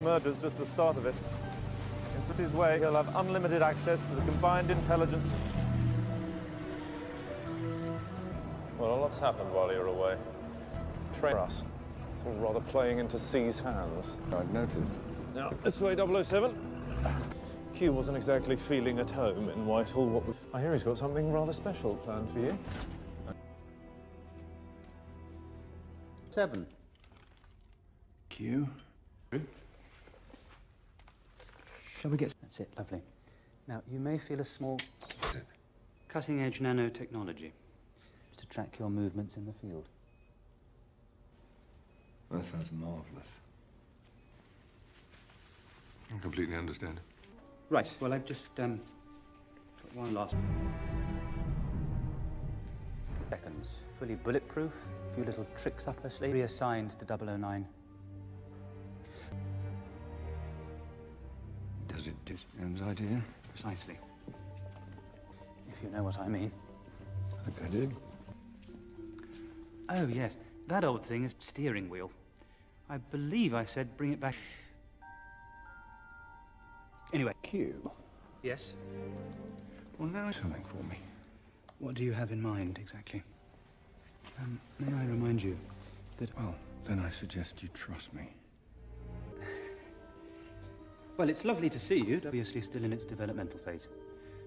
Murder's just the start of it. In his way, he'll have unlimited access to the combined intelligence. Well, a lot's happened while you're away. Train us, or rather playing into C's hands. I've noticed. Now, this way, 007. Q wasn't exactly feeling at home in Whitehall. I hear he's got something rather special planned for you. 7. Q. Shall we get... That's it, lovely. Now, you may feel a small... cutting-edge nanotechnology. It's to track your movements in the field. That sounds marvellous. I completely understand. Right, well, I've just, got one last... seconds. Fully bulletproof, a few little tricks up her sleeve. Reassigned to 009. Does it do M's idea? Precisely. If you know what I mean. I think I do. Oh, yes. That old thing is steering wheel. I believe I said bring it back. Anyway. Q. Yes? Well, now something for me. What do you have in mind, exactly? May I remind you that... Well, then I suggest you trust me. Well, it's lovely to see you. Obviously still in its developmental phase.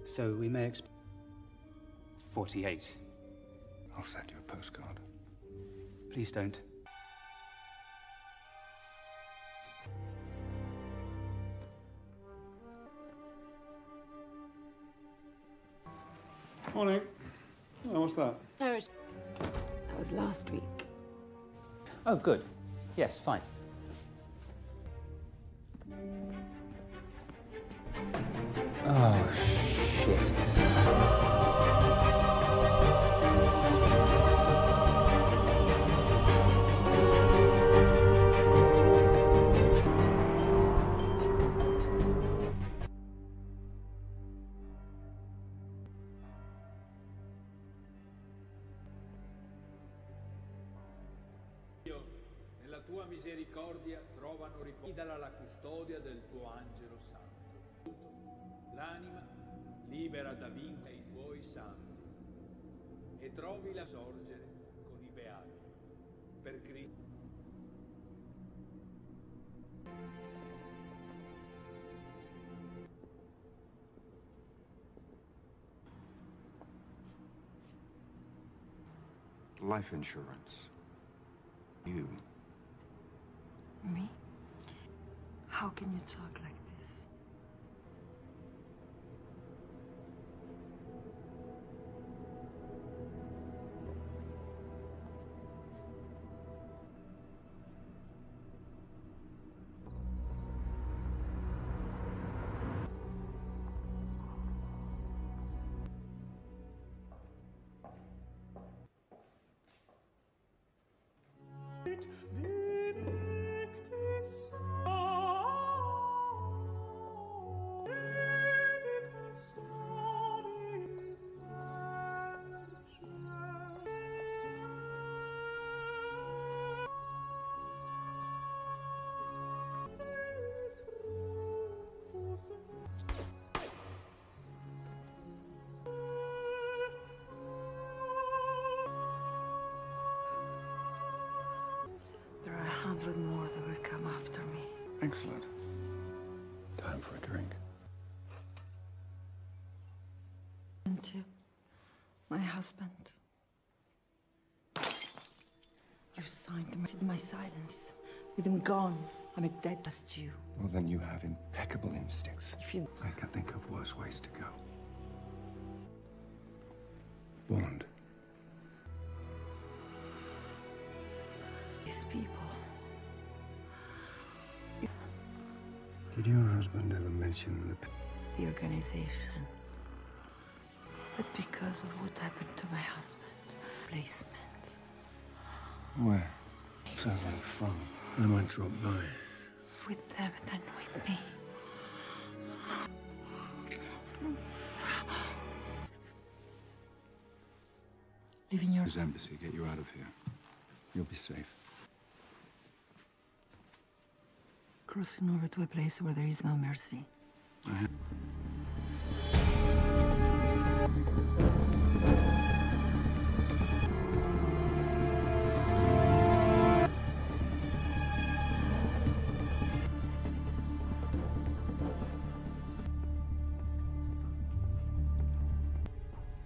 So we may... 48. I'll send you a postcard. Please don't. Morning. Oh, what's that? No, it's... That was last week. Oh, good. Yes, fine. Oh, shit. Life insurance. You. Me? How can you talk like this? More that would come after me. Excellent. Time for a drink. And you, my husband. You signed my silence. With him gone, I'm a dead as you. Well, then you have impeccable instincts. If you... I can think of worse ways to go. Bond. These people. Did your husband ever mention the organization? But because of what happened to my husband, placement. Where? So where from? I might drop by. With them and then with me. Leaving your embassy, get you out of here. You'll be safe. crossing over to a place where there is no mercy.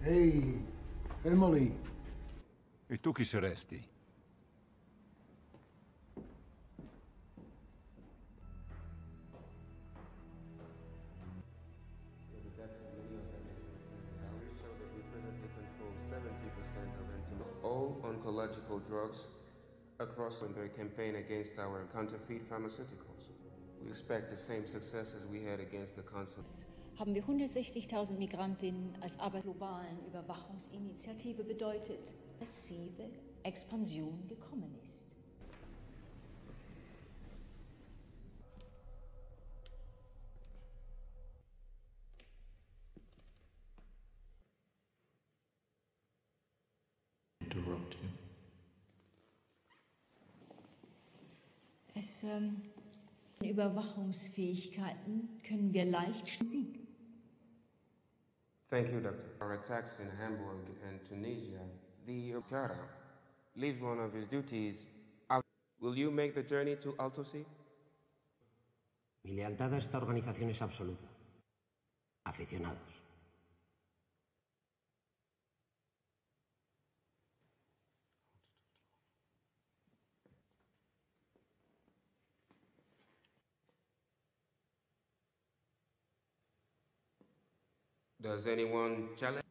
Ehi, fermo lì. E tu chi saresti? Oncological drugs across their campaign against our counterfeit pharmaceuticals. We expect the same success as we had against the consults. Haben wir 160.000 Migrantinnen als Arbeit globalen Überwachungsinitiative bedeutet, massive Expansion gekommen ist. Überwachungsfähigkeiten können wir leicht besiegen. Thank you, Doctor. Our attacks in Hamburg and Tunisia, the Okara leaves one of his duties out. Will you make the journey to Altsee? Mi lealtad a esta organización es absoluta. Aficionados. Does anyone challenge?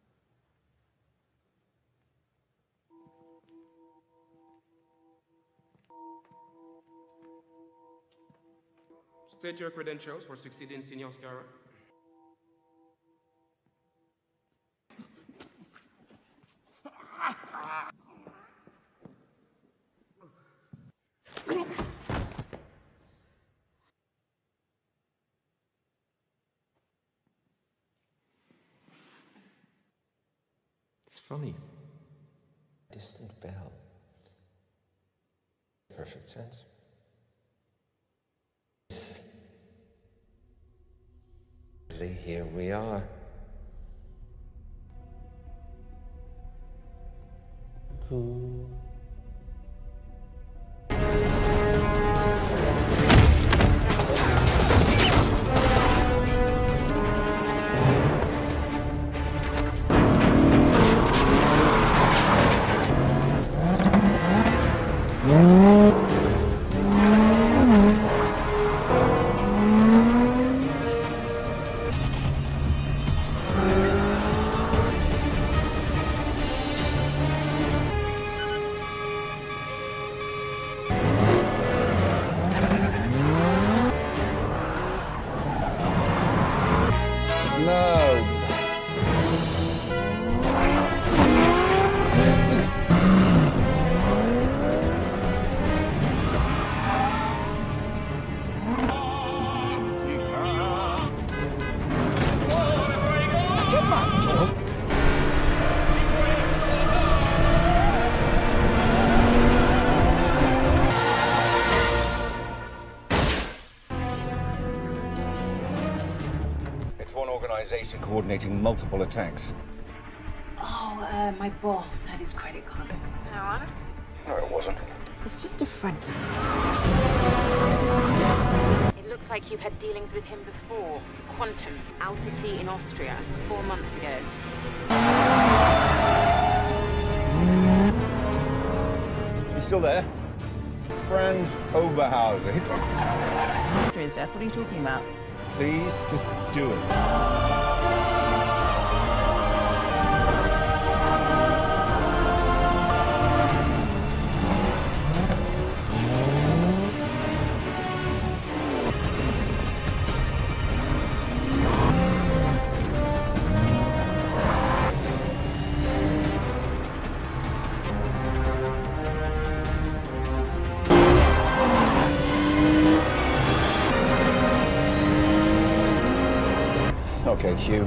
State your credentials for succeeding Senior Scara. Funny. Distant bell. Perfect sense. Here we are. Cool. Coordinating multiple attacks. Oh, my boss had his credit card. No one? No, it wasn't. It's just a friend. It looks like you've had dealings with him before. Quantum, Altsee in Austria, 4 months ago. You still there? Franz Oberhauser. After his death, what are you talking about? Please, just do it. Okay, Q,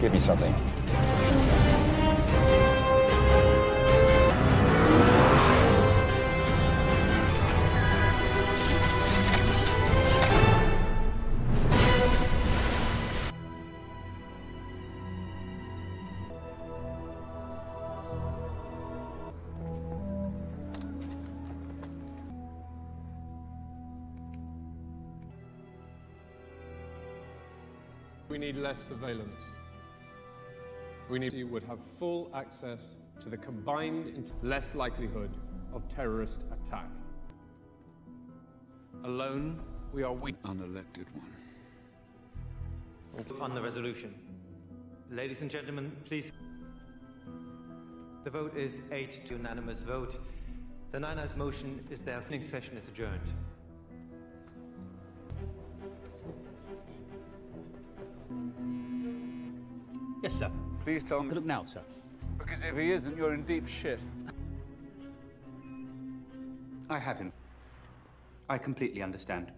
give me something. We need less surveillance. You would have full access to the combined less likelihood of terrorist attack. Alone, we are weak. Unelected one. On the resolution. Ladies and gentlemen, please. The vote is 8 to unanimous vote. The Nine Eyes motion is there. The session is adjourned. Yes, sir. Please tell me. Look now, sir. Because if he isn't, you're in deep shit. I have him. I completely understand.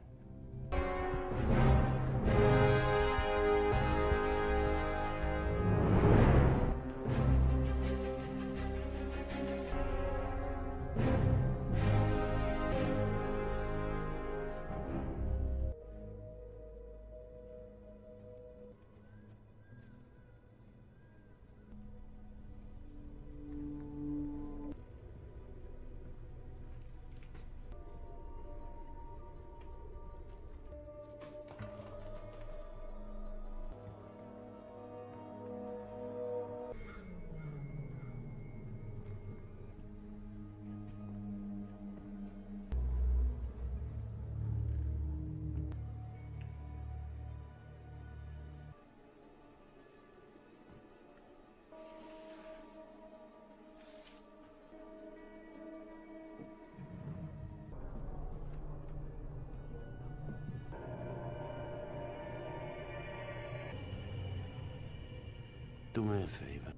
Do me a favor.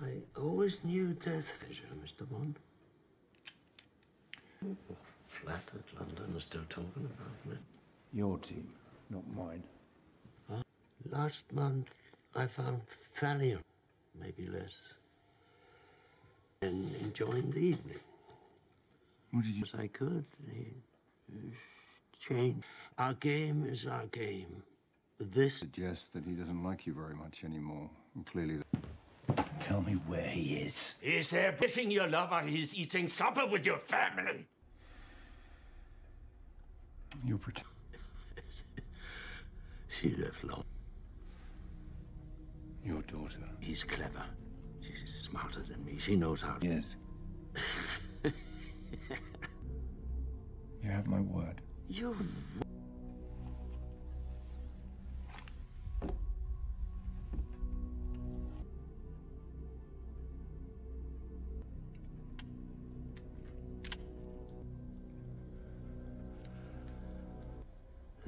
I always knew death fissure, Mr. Bond. Flattered London are still talking about me. Your team, not mine. Last month, I found Thallium, maybe less, and enjoying the evening. What did you? As I could. Change. Our game is our game. This suggests that he doesn't like you very much anymore, and clearly... Tell me where he is. He's there pissing your love or he's eating supper with your family. You pretend... She left long. Your daughter. He's clever. She's smarter than me. She knows how to... Yes. You have my word. You...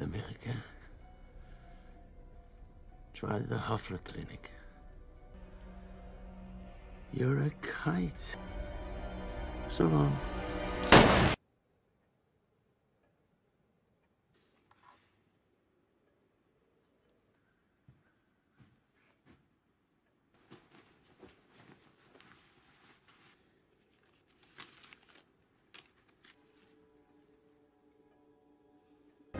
America. Try the Hofler Clinic. You're a kite. So long.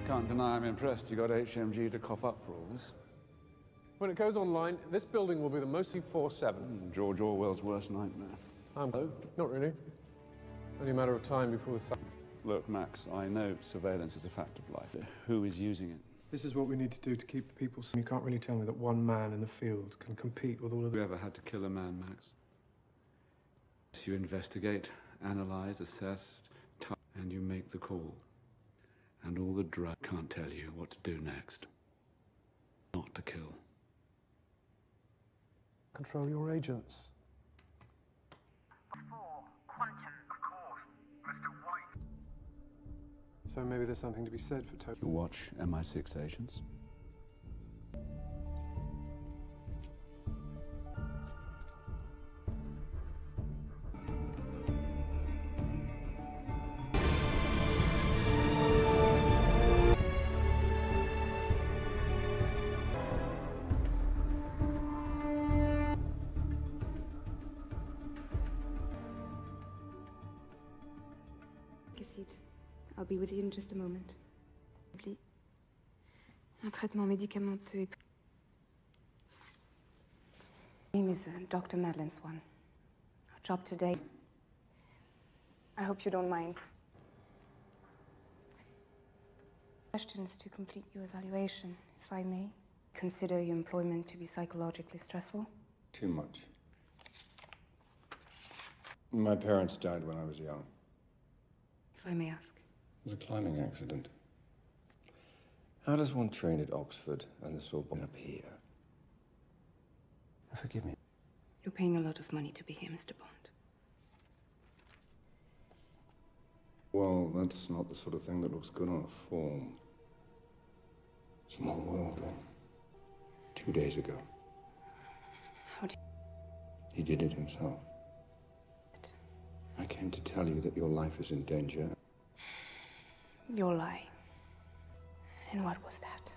Can't deny I'm impressed you got HMG to cough up for all this. When it goes online, this building will be the most 47. George Orwell's worst nightmare. Not really. Only a matter of time before the... Look, Max, I know surveillance is a fact of life. Who is using it? This is what we need to do to keep the people... You can't really tell me that one man in the field can compete with all of the... You ever had to kill a man, Max? You investigate, analyse, assess, and you make the call. And all the drug can't tell you what to do next. Not to kill. Control your agents. 4, Quantum, of course, Mr. White. So maybe there's something to be said for total. You watch MI6 agents. I'll be with you in just a moment. Un traitement médicamenteux. My name is Dr. Madeline Swan. Our job today. I hope you don't mind. Questions to complete your evaluation, if I may. Consider your employment to be psychologically stressful? Too much. My parents died when I was young. If I may ask. It was a climbing accident. How does one train at Oxford and the Sorbonne up here? Forgive me. You're paying a lot of money to be here, Mr. Bond. Well, that's not the sort of thing that looks good on a form. Small world, then. 2 days ago. How do you... He did it himself. But... I came to tell you that your life is in danger. You're lying. And what was that?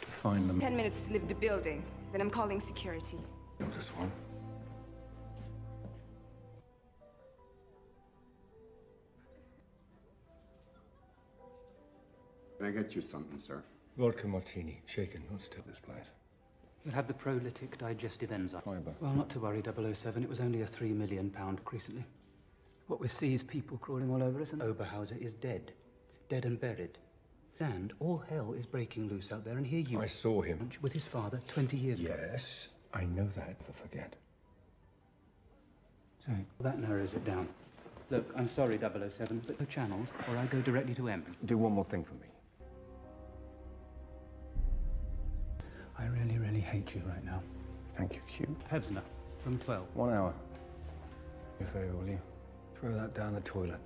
To find them... 10 minutes to leave the building. Then I'm calling security. Dr. Swan. Can I get you something, sir? Vodka martini, shaken, not still this place. You'll have the prolytic digestive enzyme. Fiber. Well, not to worry, 007. It was only a £3 million recently. What with seas people crawling all over us, and Oberhauser is dead. Dead and buried. And all hell is breaking loose out there, and here you... I saw him. ...with his father 20 years ago. Yes, I know that. Never forget. So, that narrows it down. Look, I'm sorry, 007, but no channels, or I go directly to M. Do one more thing for me. I really, really hate you right now. Thank you, Q. Pevsner, from 12. 1 hour. If I will you, throw that down the toilet.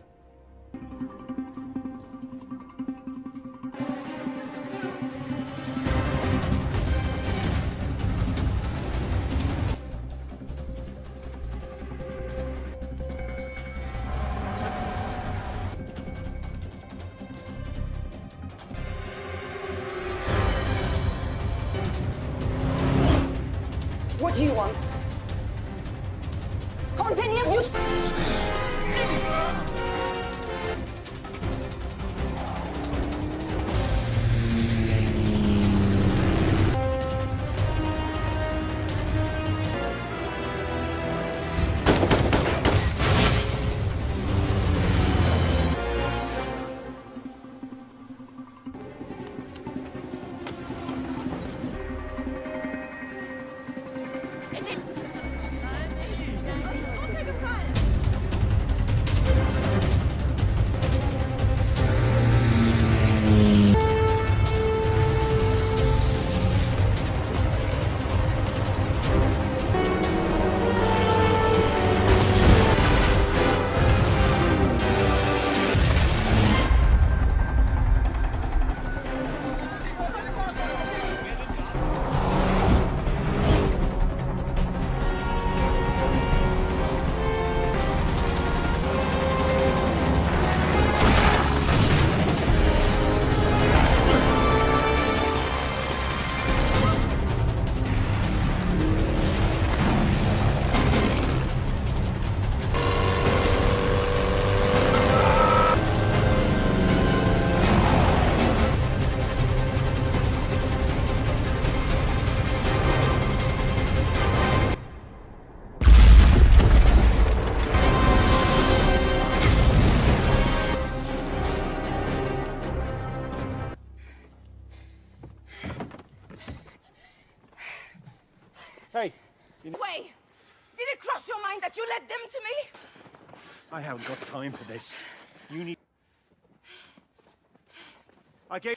I haven't got time for this. You need... I gave...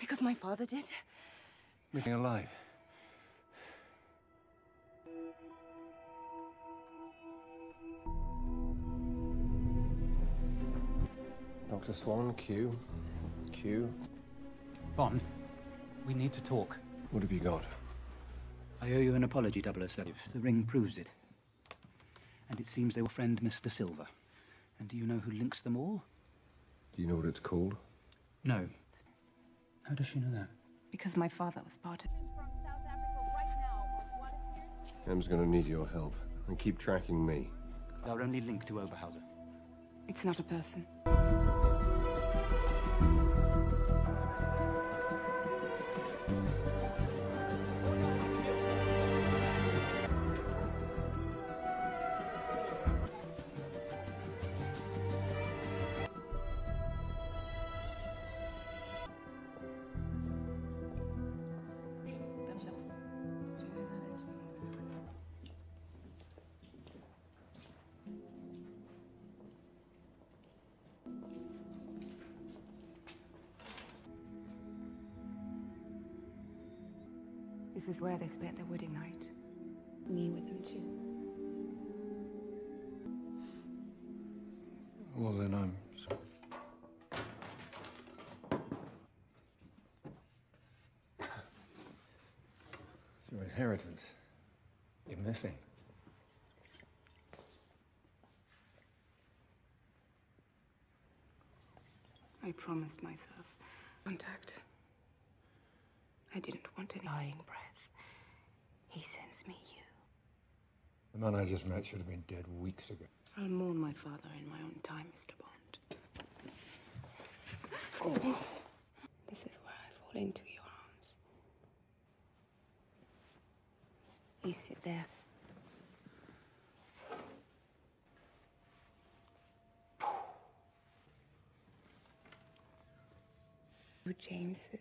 Because my father did? Making alive. Dr. Swan, Q. Q. Bond, we need to talk. What have you got? I owe you an apology, 007. The ring proves it. And it seems they will friend Mr. Silver. And do you know who links them all? Do you know what it's called? No. How does she know that? Because my father was part of... Em's gonna need your help. And keep tracking me. Our only link to Oberhauser. It's not a person. This is where they spent their wedding night. Me with them too. Well then, I'm sorry. Your inheritance. You're missing. I promised myself contact. I didn't want any dying breath. He sends me you. The man I just met should have been dead weeks ago. I'll mourn my father in my own time, Mr. Bond. Oh. This is where I fall into your arms. You sit there. You're James's.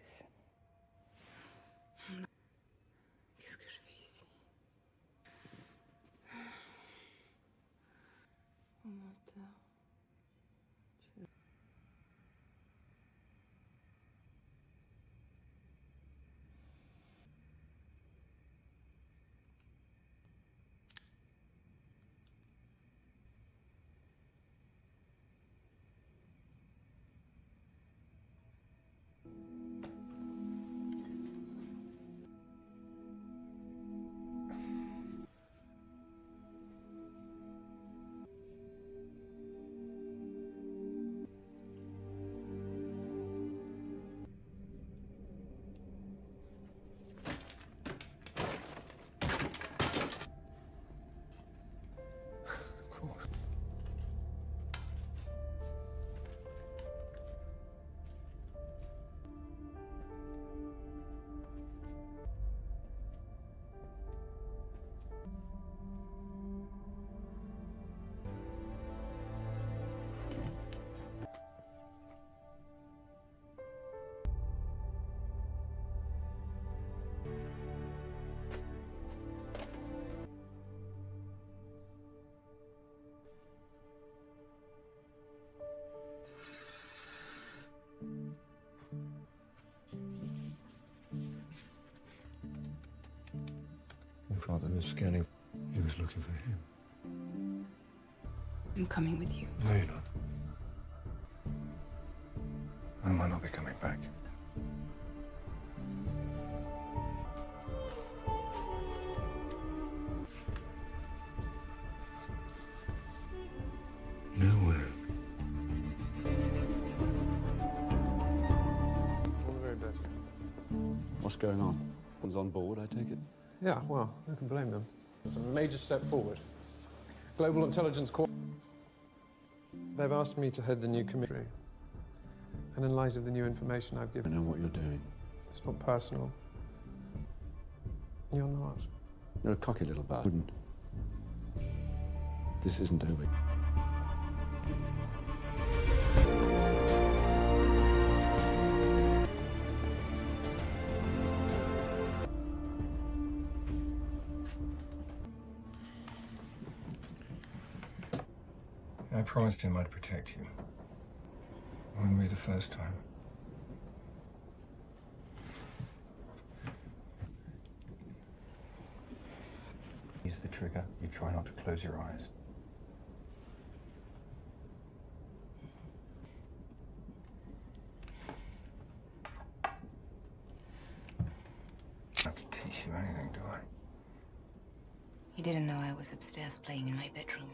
Father was scanning. He was looking for him. I'm coming with you. No, you're not. I might not be coming back. Nowhere. All the very best. What's going on? One's on board, I take it? Yeah, well, who can blame them? It's a major step forward. Global Intelligence Corps. They've asked me to head the new committee. And in light of the new information I've given... I know what you're doing. It's not personal. You're not. You're a cocky little bastard. Wouldn't. This isn't over. I promised him I'd protect you. It wouldn't be the first time. Use the trigger. You try not to close your eyes. I have to teach you anything, do I? You didn't know I was upstairs playing in my bedroom.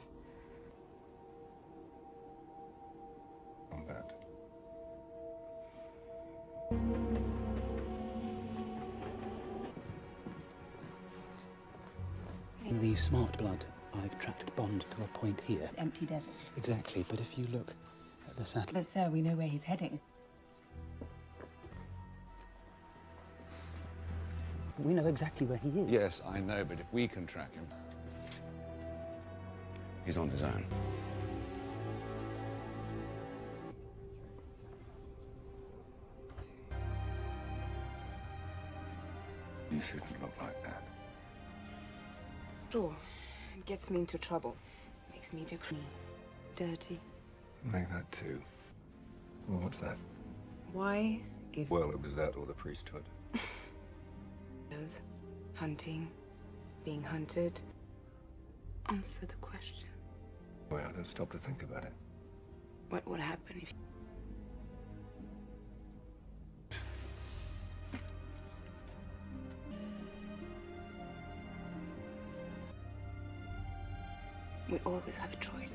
In the smart blood, I've tracked Bond to a point here. It's empty desert. Exactly, but if you look at the satellite... But sir, we know where he's heading. We know exactly where he is. Yes, I know, but if we can track him... He's on his own. You shouldn't look like that. Sure. It gets me into trouble. Makes me do clean. Dirty. Make that too. Well, what's that? Why give... Well, it was that or the priesthood. Those. Hunting, being hunted. Answer the question. Well, I don't stop to think about it. What would happen if... We always have a choice.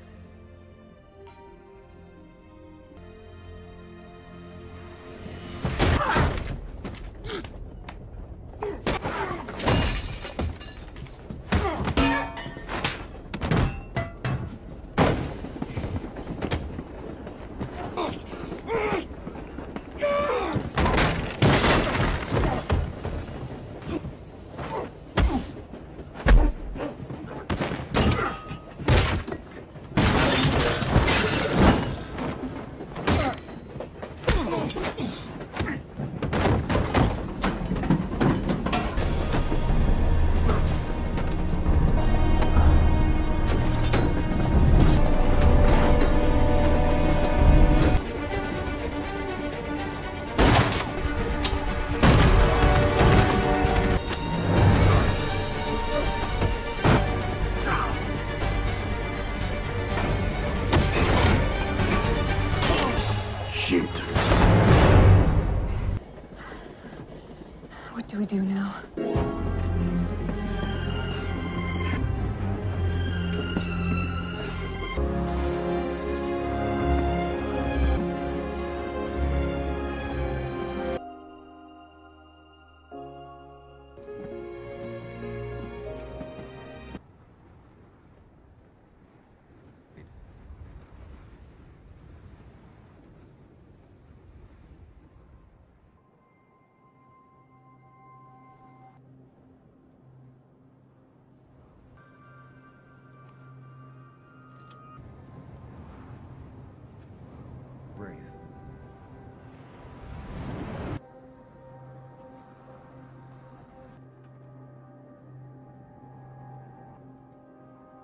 What do we do now?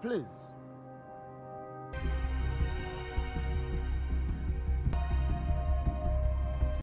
Please.